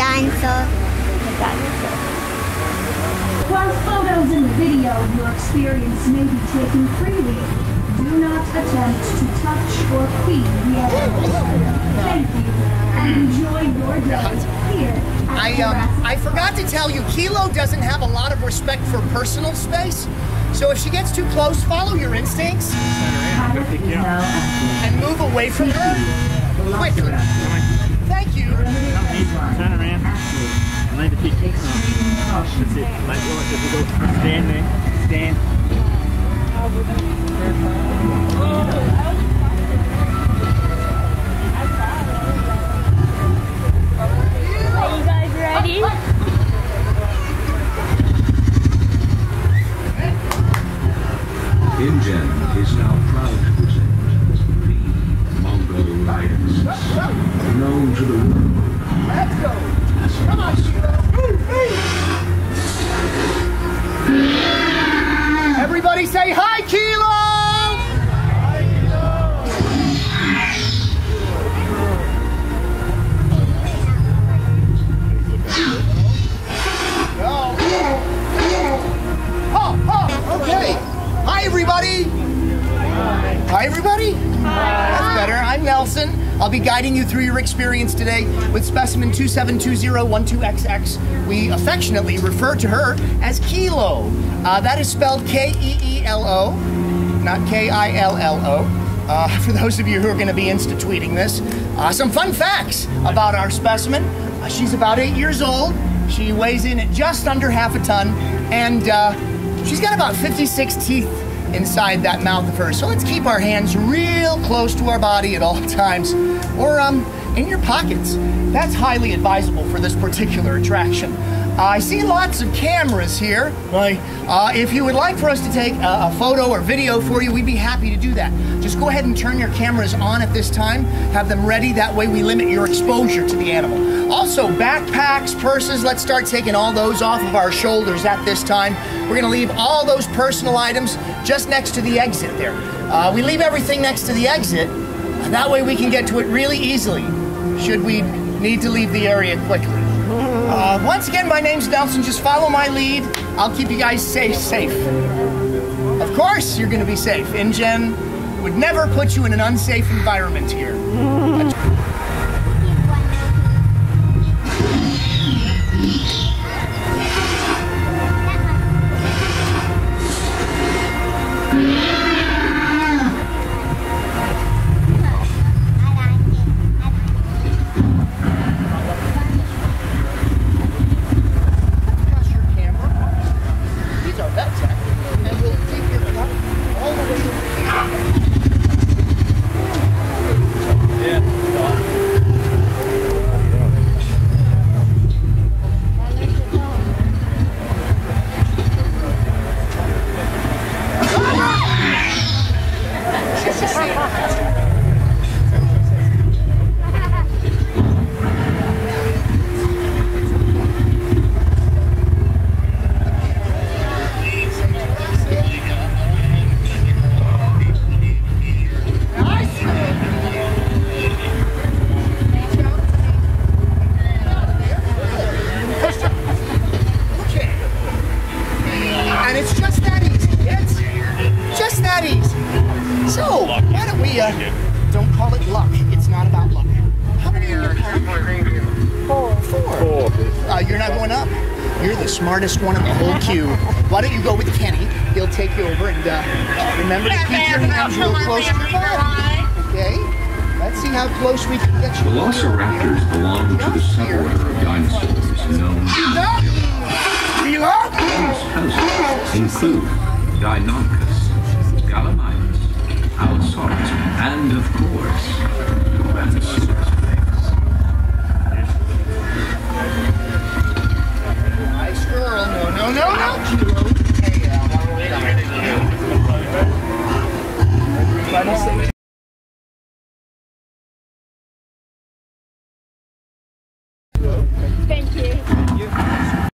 dinosaur. A dinosaur. While photos and video of your experience may be taken freely, do not attempt to touch or feed the animals. Thank you, and enjoy your day here at I forgot to tell you, Keelo doesn't have a lot of respect for personal space, so if she gets too close, follow your instincts, and move away from her quickly. Thank you. Turn around and lay the feet. That's it. Stand there. Stand. Are you guys ready? InGen is now proud to present the Mongo Lions, known to the world. Let's go! Come on! Everybody say hi, Keelo! Hi, Keelo! Okay. Hi, everybody! Hi. Hi, everybody! Hi. That's better. I'm Nelson. I'll be guiding you through your experience today with specimen 272012XX. We affectionately refer to her as Keelo. That is spelled K-E-E-L-O, not K-I-L-L-O. For those of you who are going to be insta-tweeting this, some fun facts about our specimen. She's about 8 years old. She weighs in at just under half a ton, and she's got about 56 teeth inside that mouth of hers. So let's keep our hands real close to our body at all times, or in your pockets. That's highly advisable for this particular attraction. I see lots of cameras here. If you would like for us to take a photo or video for you, we'd be happy to do that. Just go ahead and turn your cameras on at this time. Have them ready. That way we limit your exposure to the animal. Also, backpacks, purses, let's start taking all those off of our shoulders at this time. We're going to leave all those personal items just next to the exit there. We leave everything next to the exit. That way we can get to it really easily should we need to leave the area quickly. Once again, my name's Nelson. Just follow my lead. I'll keep you guys safe. Of course you're going to be safe. InGen would never put you in an unsafe environment here. Smartest one of the whole queue. Why don't you go with Kenny? He'll take you over, and remember to keep your hands real close to your body. Okay? Let's see how close we can get you. Velociraptors belong to the suborder of dinosaurs known as include Deinonychus, Gallimimus, Allosaurus, and of course,